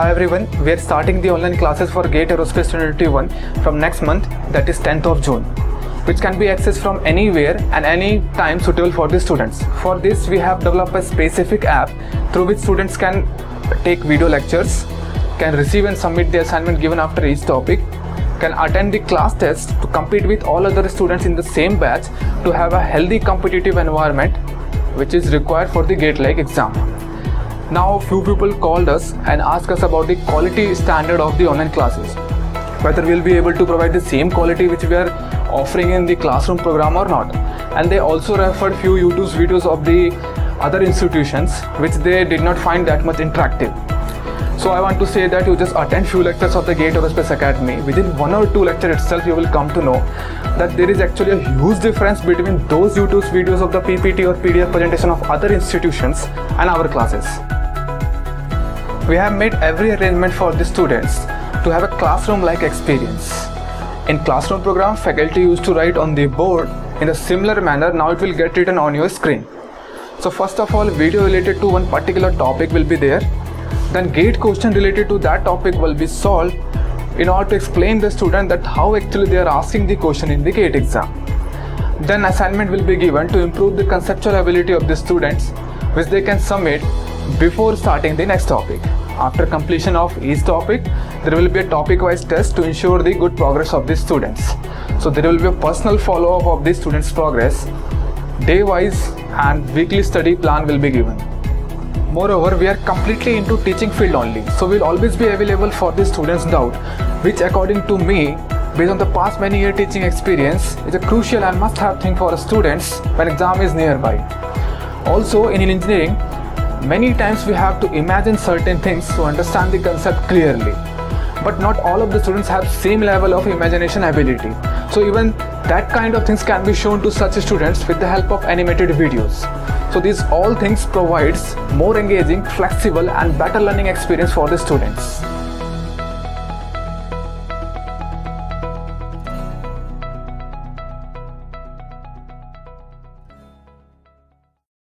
Hi everyone, we are starting the online classes for Gate Aerospace 2021 from next month, that is 10th of June, which can be accessed from anywhere and any time suitable for the students. For this, we have developed a specific app through which students can take video lectures, can receive and submit the assignment given after each topic, can attend the class tests to compete with all other students in the same batch to have a healthy competitive environment which is required for the gate-like exam. Now a few people called us and asked us about the quality standard of the online classes, whether we will be able to provide the same quality which we are offering in the classroom program or not. And they also referred few YouTube videos of the other institutions which they did not find that much interactive. So I want to say that you just attend few lectures of the Gate Aerospace Academy. Within one or two lectures itself, you will come to know that there is actually a huge difference between those YouTube videos of the PPT or PDF presentation of other institutions and our classes. We have made every arrangement for the students to have a classroom-like experience. In classroom program, faculty used to write on the board in a similar manner. Now it will get written on your screen. So first of all, video related to one particular topic will be there. Then gate question related to that topic will be solved in order to explain the student that how actually they are asking the question in the gate exam. Then assignment will be given to improve the conceptual ability of the students, which they can submit before starting the next topic. After completion of each topic, there will be a topic-wise test to ensure the good progress of the students. So there will be a personal follow-up of the students' progress. Day-wise and weekly study plan will be given. Moreover, we are completely into teaching field only, so we'll always be available for the students' doubt, which according to me, based on the past many year teaching experience, is a crucial and must-have thing for students when exam is nearby. Also, in engineering, many times we have to imagine certain things to understand the concept clearly, but not all of the students have same level of imagination ability. So even that kind of things can be shown to such students with the help of animated videos. So these all things provides more engaging, flexible and better learning experience for the students.